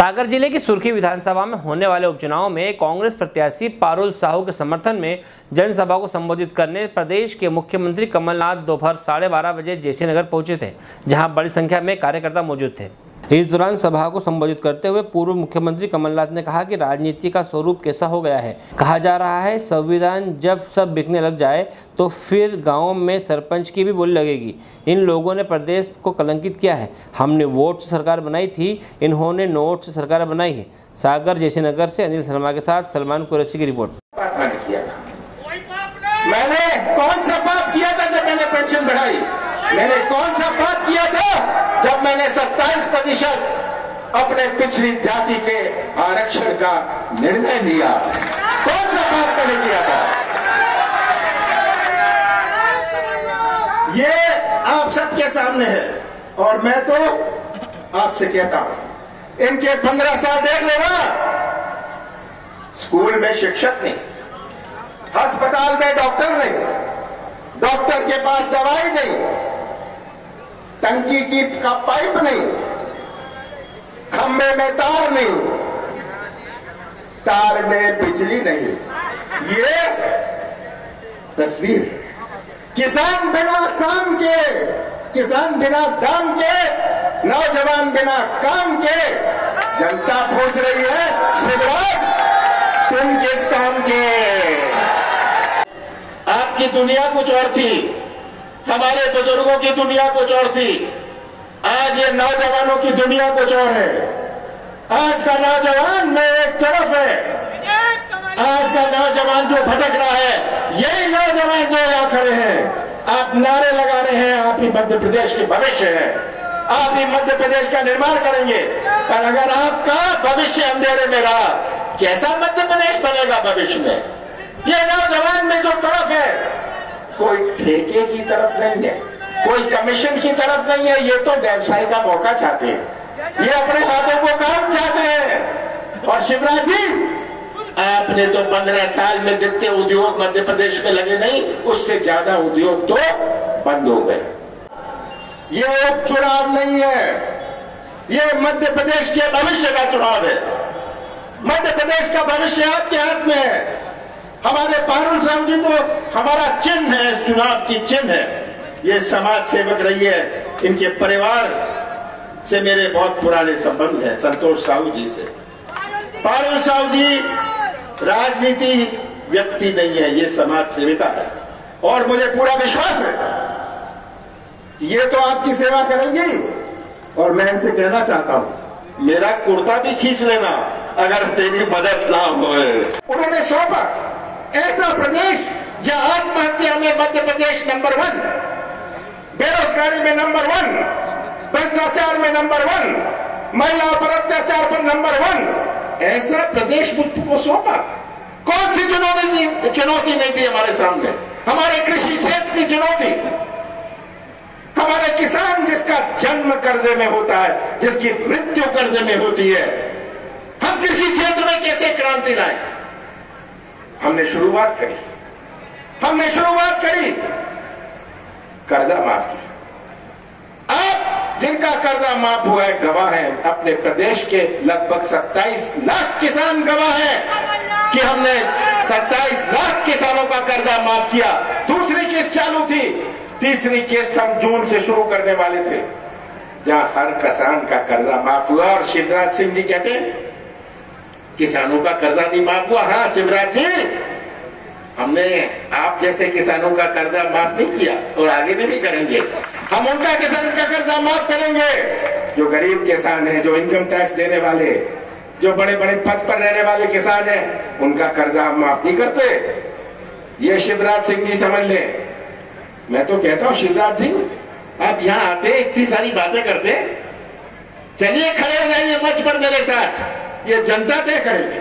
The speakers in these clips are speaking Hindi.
सागर जिले की सुर्खी विधानसभा में होने वाले उपचुनाव में कांग्रेस प्रत्याशी पारुल साहू के समर्थन में जनसभा को संबोधित करने प्रदेश के मुख्यमंत्री कमलनाथ दोपहर 12:30 बजे जेसी नगर पहुंचे थे, जहां बड़ी संख्या में कार्यकर्ता मौजूद थे। इस दौरान सभा को संबोधित करते हुए पूर्व मुख्यमंत्री कमलनाथ ने कहा कि राजनीति का स्वरूप कैसा हो गया है। कहा जा रहा है संविधान जब सब बिकने लग जाए तो फिर गाँव में सरपंच की भी बोली लगेगी। इन लोगों ने प्रदेश को कलंकित किया है। हमने वोट से सरकार बनाई थी, इन्होंने नोट से सरकार बनाई है। सागर जयसिंहनगर से अनिल वर्मा के साथ सलमान कुरेशी की रिपोर्ट। मैंने कौन सा पाप किया था जब मैंने पेंशन बढ़ाई? मैंने कौन सा पाप किया था जब मैंने 27% अपने पिछड़ी जाति के आरक्षण का निर्णय लिया? कौन सा पाप मैंने किया था? ये आप सबके सामने है और मैं तो आपसे कहता हूं, इनके 15 साल देख लेना। स्कूल में शिक्षक नहीं, अस्पताल में डॉक्टर नहीं, डॉक्टर के पास दवाई नहीं, टंकी की का पाइप नहीं, खंभे में तार नहीं, तार में बिजली नहीं। ये तस्वीर है। किसान बिना काम के, किसान बिना दाम के, नौजवान बिना काम के। जनता पूछ रही है, शिवराज तुम किस काम के? आपकी दुनिया कुछ और थी, हमारे बुजुर्गों की दुनिया कुछ और थी, आज ये नौजवानों की दुनिया कुछ और है। आज का नौजवान में एक तरफ है, आज का नौजवान जो भटक रहा है, यही नौजवान जो यहाँ खड़े हैं। आप नारे लगा रहे हैं, आप ही मध्य प्रदेश के भविष्य हैं, आप ही मध्य प्रदेश का निर्माण करेंगे। पर अगर आपका भविष्य अंधेरे में रहा, कैसा मध्य प्रदेश बनेगा भविष्य में? ये नौजवान में जो तरफ है, कोई ठेके की तरफ नहीं है, कोई कमीशन की तरफ नहीं है। ये तो व्यवसाय का मौका चाहते हैं, ये अपने हाथों को काम चाहते हैं। और शिवराज जी, आपने तो 15 साल में जितने उद्योग मध्य प्रदेश में लगे नहीं, उससे ज्यादा उद्योग तो बंद हो गए। ये उपचुनाव नहीं है, ये मध्य प्रदेश के भविष्य का चुनाव है। मध्य प्रदेश का भविष्य आपके हाथ में है। हमारे पारुल साहू जी को हमारा चिन्ह है, इस चुनाव की चिन्ह है। ये समाज सेवक रही है, इनके परिवार से मेरे बहुत पुराने संबंध है, संतोष साहू जी से। पारुल साहू जी राजनीति व्यक्ति नहीं है, ये समाज सेविका है और मुझे पूरा विश्वास है ये तो आपकी सेवा करेंगी। और मैं इनसे कहना चाहता हूं, मेरा कुर्ता भी खींच लेना अगर तेरी मदद ना हो। उन्होंने सौंपा ऐसा प्रदेश जहां आत्महत्या में मध्यप्रदेश नंबर 1, बेरोजगारी में नंबर 1, भ्रष्टाचार में नंबर 1, महिलाओं पर अत्याचार पर नंबर 1, ऐसा प्रदेश को सौंपा। कौन सी चुनौती नहीं थी हमारे सामने? हमारे कृषि क्षेत्र की चुनौती, हमारे किसान जिसका जन्म कर्जे में होता है, जिसकी मृत्यु कर्जे में होती है, हम कृषि क्षेत्र में कैसे क्रांति लाए? हमने शुरुआत करी, कर्जा माफ किया। आप जिनका कर्जा माफ हुआ है गवाह है, अपने प्रदेश के लगभग 27 लाख किसान गवाह है कि हमने 27 लाख किसानों का कर्जा माफ किया। दूसरी किस्त चालू थी, तीसरी किस्त हम जून से शुरू करने वाले थे, जहां हर किसान का कर्जा माफ हुआ। और शिवराज सिंह जी कहते किसानों का कर्जा नहीं माफ हुआ। हाँ शिवराज जी, हमने आप जैसे किसानों का कर्जा माफ नहीं किया और आगे भी नहीं करेंगे। हम उनका किसान का कर्जा माफ करेंगे जो गरीब किसान है, जो इनकम टैक्स देने वाले, जो बड़े बड़े पद पर रहने वाले किसान है, उनका कर्जा हम माफ नहीं करते। ये शिवराज सिंह जी समझ ले। मैं तो कहता हूँ शिवराज जी, आप यहाँ आते इतनी सारी बातें करते, चलिए खड़े हो जाइए मंच पर मेरे साथ। ये जनता तय करेगी,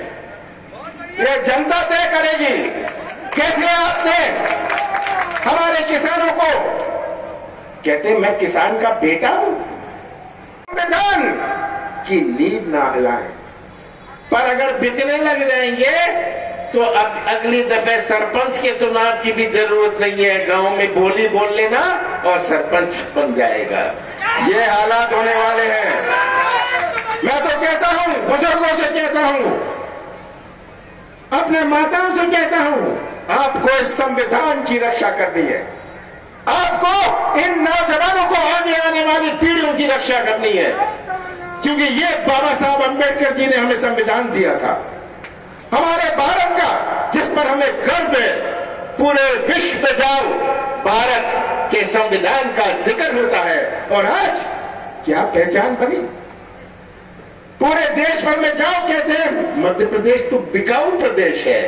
ये जनता तय करेगी कैसे आपने हमारे किसानों को कहते मैं किसान का बेटा हूं। संविधान की नींव ना हिलाएं, पर अगर बिकने लग जाएंगे तो अब अगली दफे सरपंच के चुनाव की भी जरूरत नहीं है। गांव में बोली बोल लेना और सरपंच बन जाएगा। ये हालात होने वाले हैं। मैं तो कहता हूं कहता हूं, अपने माताओं से कहता हूं, आपको इस संविधान की रक्षा करनी है, आपको इन नौजवानों को आगे आने वाली पीढ़ियों की रक्षा करनी है, क्योंकि ये बाबा साहब अंबेडकर जी ने हमें संविधान दिया था, हमारे भारत का, जिस पर हमें गर्व है। पूरे विश्व में जाओ, भारत के संविधान का जिक्र होता है, और आज क्या पहचान बनी। पूरे देश भर में जाओ, कहते हैं मध्य प्रदेश तो बिकाऊ प्रदेश है।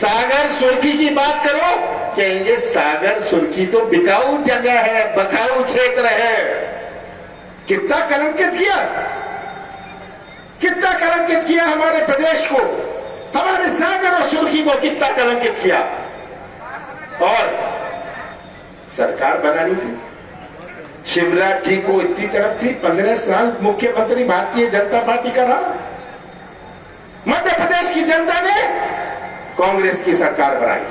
सागर सुर्खी की बात करो, कहेंगे सागर सुर्खी तो बिकाऊ जगह है, बकाऊ क्षेत्र है। कितना कलंकित किया, कितना कलंकित किया हमारे प्रदेश को, हमारे सागर और सुर्खी को कितना कलंकित किया। और सरकार बनानी थी, शिवराज जी को इतनी तरफ थी, 15 साल मुख्यमंत्री भारतीय जनता पार्टी का रहा। मध्य प्रदेश की जनता ने कांग्रेस की सरकार बनाई,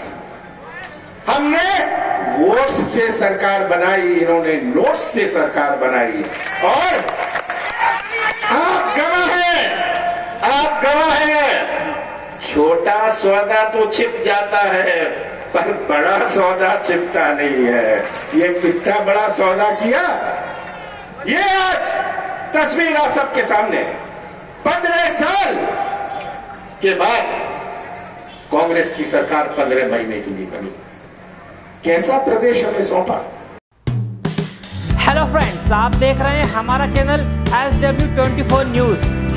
हमने वोट से सरकार बनाई, इन्होंने नोट से सरकार बनाई। और आप गवाह हैं, आप गवाह हैं। छोटा सौदा तो छिप जाता है, पर बड़ा सौदा छिपता नहीं है। ये कितना बड़ा सौदा किया, ये आज तस्वीर आप सबके सामने। 15 साल के बाद कांग्रेस की सरकार 15 महीने के लिए बनी। कैसा प्रदेश हमें सौंपा। हेलो फ्रेंड्स, आप देख रहे हैं हमारा चैनल SW24 न्यूज।